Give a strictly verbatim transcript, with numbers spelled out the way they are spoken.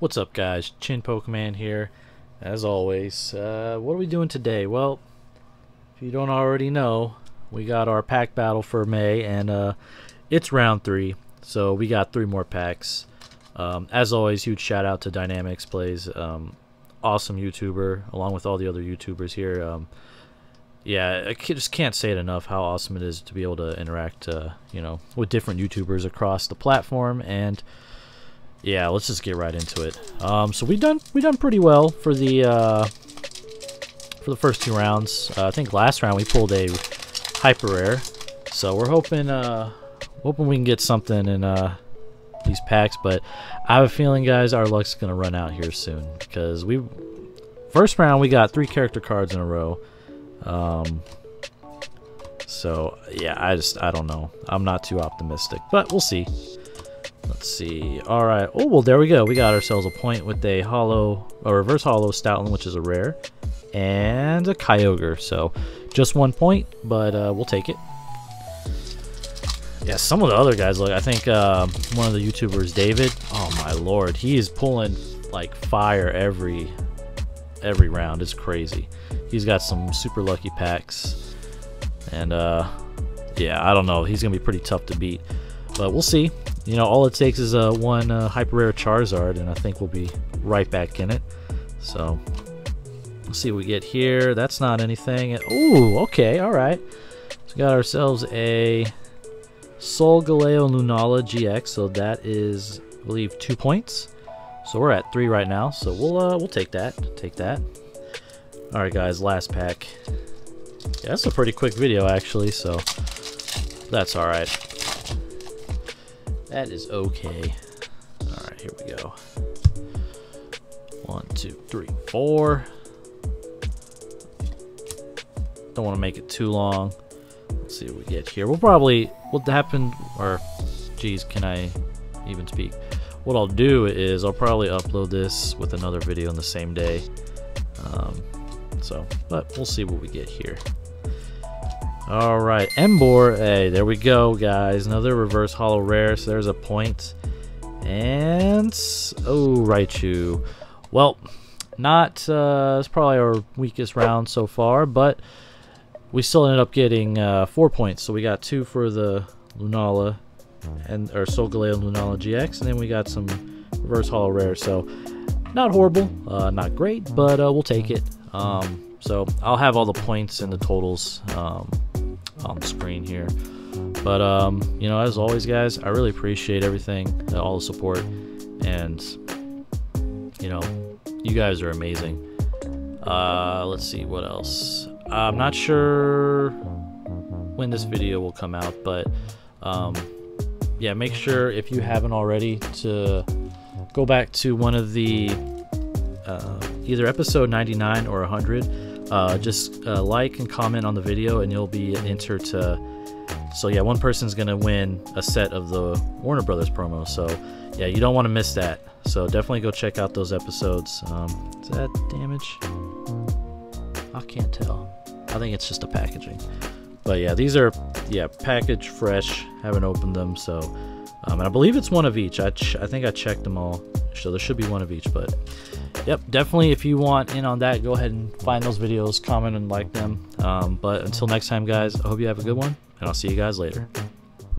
What's up, guys? Chin Pokeman here, as always. Uh, what are we doing today? Well, if you don't already know, we got our pack battle for May, and uh, it's round three, so we got three more packs. Um, as always, huge shout out to Dynamics Plays, um, awesome YouTuber, along with all the other YouTubers here. Um, yeah, I just can't say it enough how awesome it is to be able to interact, uh, you know, with different YouTubers across the platform. And yeah, let's just get right into it. Um, so we done we done pretty well for the uh, for the first two rounds. Uh, I think last round we pulled a hyper rare, so we're hoping uh, hoping we can get something in uh, these packs. But I have a feeling, guys, our luck's gonna run out here soon, because we first round we got three character cards in a row. Um, so yeah, I just I don't know. I'm not too optimistic, but we'll see. Let's see. All right. Oh, well, there we go. We got ourselves a point with a hollow, a reverse hollow Stoutland, which is a rare, and a Kyogre. So just one point, but uh, we'll take it. Yeah, some of the other guys, look, I think uh, one of the YouTubers, David, oh my Lord, he is pulling like fire every, every round. It's crazy. He's got some super lucky packs, and uh, yeah, I don't know. He's going to be pretty tough to beat, but we'll see. You know, all it takes is uh, one uh, hyper rare Charizard, and I think we'll be right back in it. So, let's see what we get here. That's not anything. Ooh, okay, all right. So we got ourselves a Solgaleo Lunala G X. So that is, I believe, two points. So we're at three right now. So we'll uh, we'll take that. Take that. All right, guys. Last pack. Yeah, that's a pretty quick video actually. So that's all right. That is okay. All right, here we go. One, two, three, four. Don't want to make it too long. Let's see what we get here. We'll probably, what happened, or geez, can I even speak? What I'll do is I'll probably upload this with another video on the same day. Um, so, but we'll see what we get here. All right, Embor. Hey, there we go, guys. Another reverse hollow rare. So there's a point. And oh, Raichu. Well, not. Uh, it's probably our weakest round so far, but we still ended up getting uh, four points. So we got two for the Lunala and or Solgaleo Lunala G X, and then we got some reverse hollow rare. So not horrible, uh, not great, but uh, we'll take it. Um, so I'll have all the points and the totals. Um, on the screen here, but um you know, as always, guys, I really appreciate everything, all the support, and you know, you guys are amazing. Uh let's see what else. I'm not sure when this video will come out, but um yeah, make sure, if you haven't already, to go back to one of the uh either episode ninety-nine or one hundred. Uh, just uh, like and comment on the video, and you'll be entered to. So yeah, one person's gonna win a set of the Warner Brothers promo. So yeah, you don't want to miss that. So definitely go check out those episodes. Um, is that damage? I can't tell. I think it's just the packaging. But yeah, these are yeah packaged fresh. Haven't opened them. So um, and I believe it's one of each. I ch I think I checked them all. So there should be one of each, but yep, definitely if you want in on that, go ahead and find those videos, comment and like them. Um, but until next time, guys, I hope you have a good one, and I'll see you guys later.